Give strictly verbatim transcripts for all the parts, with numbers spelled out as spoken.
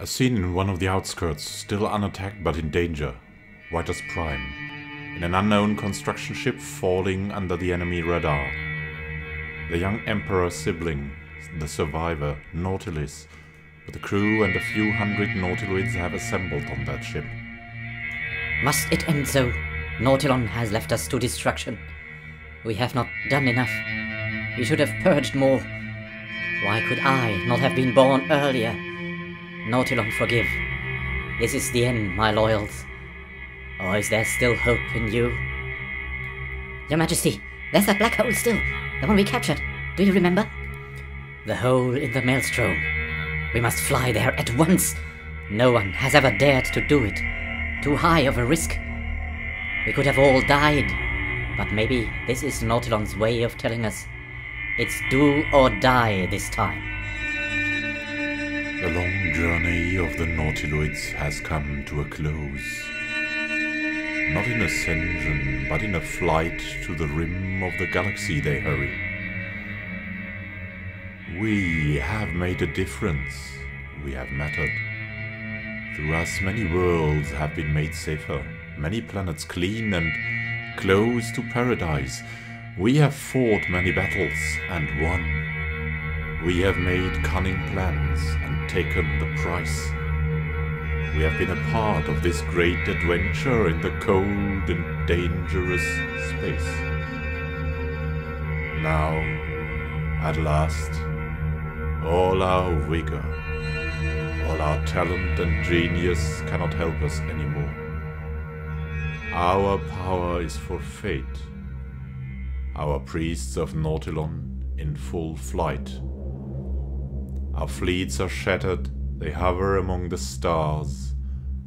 A scene in one of the outskirts, still unattacked but in danger. White as prime. In an unknown construction ship falling under the enemy radar. The young Emperor's sibling, the survivor, Nautilis, with a crew and a few hundred Nautiloids have assembled on that ship. Must it end so? Nautilon has left us to destruction. We have not done enough. We should have purged more. Why could I not have been born earlier? Nautilon, forgive. This is the end, my loyals. Or is there still hope in you? Your Majesty, there's that black hole still. The one we captured. Do you remember? The hole in the Maelstrom. We must fly there at once. No one has ever dared to do it. Too high of a risk. We could have all died. But maybe this is Nautilon's way of telling us it's do or die this time. The long journey of the Nautiloids has come to a close. Not in ascension, but in a flight to the rim of the galaxy they hurry. We have made a difference. We have mattered. Through us, many worlds have been made safer, many planets clean and close to paradise. We have fought many battles and won. We have made cunning plans and taken the price. We have been a part of this great adventure in the cold and dangerous space. Now, at last, all our vigor, all our talent and genius cannot help us anymore. Our power is for fate. Our priests of Nautilon in full flight. Our fleets are shattered. They hover among the stars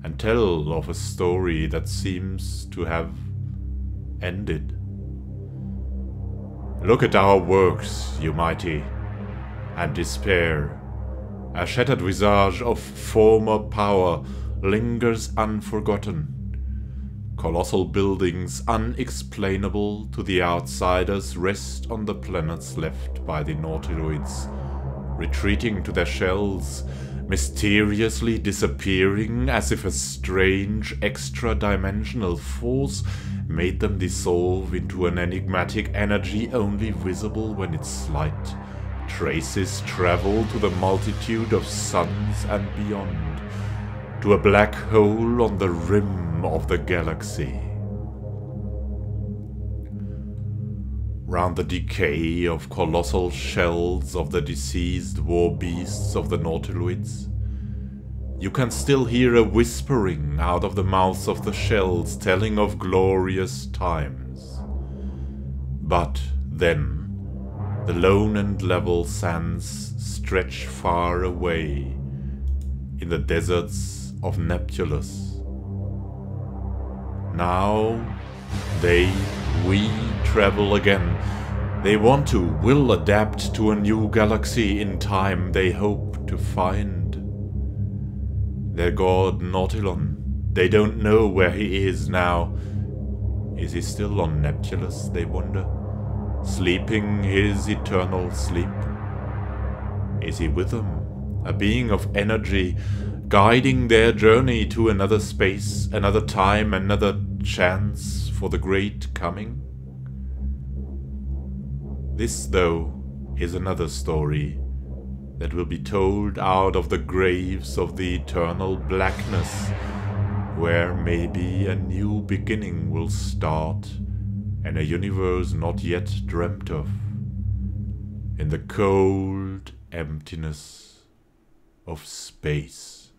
and tell of a story that seems to have ended. Look at our works, you mighty, and despair. A shattered visage of former power lingers unforgotten. Colossal buildings unexplainable to the outsiders rest on the planets left by the Nautiloids, retreating to their shells, mysteriously disappearing as if a strange extra-dimensional force made them dissolve into an enigmatic energy only visible when its slight traces travel to the multitude of suns and beyond, to a black hole on the rim of the galaxy. Round the decay of colossal shells of the deceased war beasts of the Nautiloids, you can still hear a whispering out of the mouths of the shells telling of glorious times. But then, the lone and level sands stretch far away in the deserts of Neptulus. Now, they We travel again. They want to, will adapt to a new galaxy in time they hope to find. Their god Nautilon, they don't know where he is now. Is he still on Neptulus, they wonder? Sleeping his eternal sleep? Is he with them? A being of energy, guiding their journey to another space, another time, another chance for the great coming? This, though, is another story that will be told out of the graves of the eternal blackness, where maybe a new beginning will start and a universe not yet dreamt of, in the cold emptiness of space.